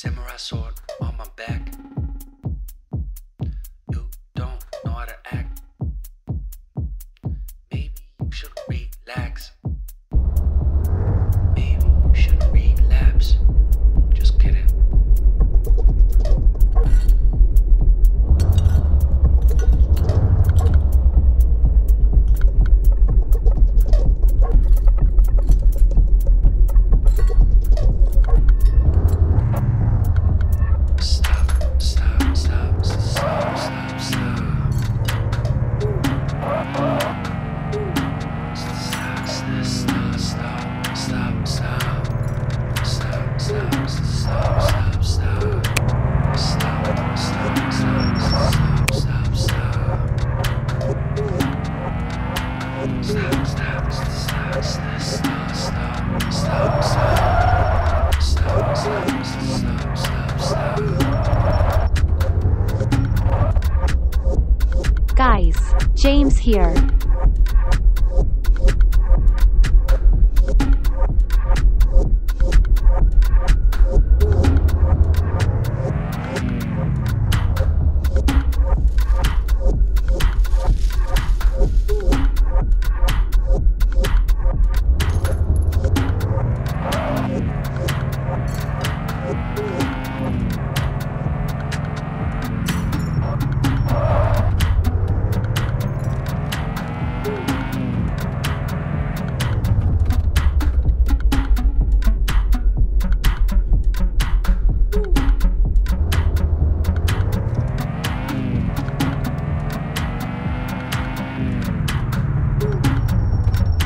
Samurai sword on my back. You don't know how to act. Maybe you should relax. Maybe you should relapse. Just kidding. Guys, James here.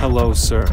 Hello, sir.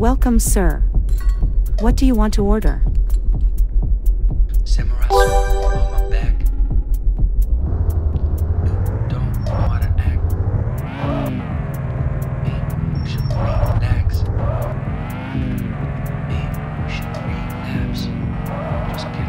Welcome, sir. What do you want to order? Samurai sword on my back. You don't know how to act. Maybe you should relax. Maybe you should relapse. Just kidding.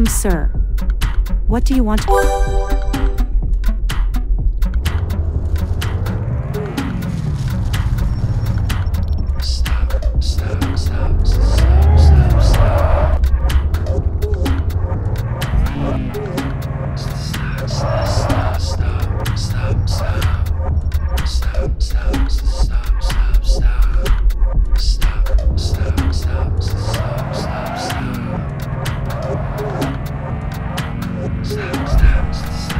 Welcome, sir. What do you want? Stop.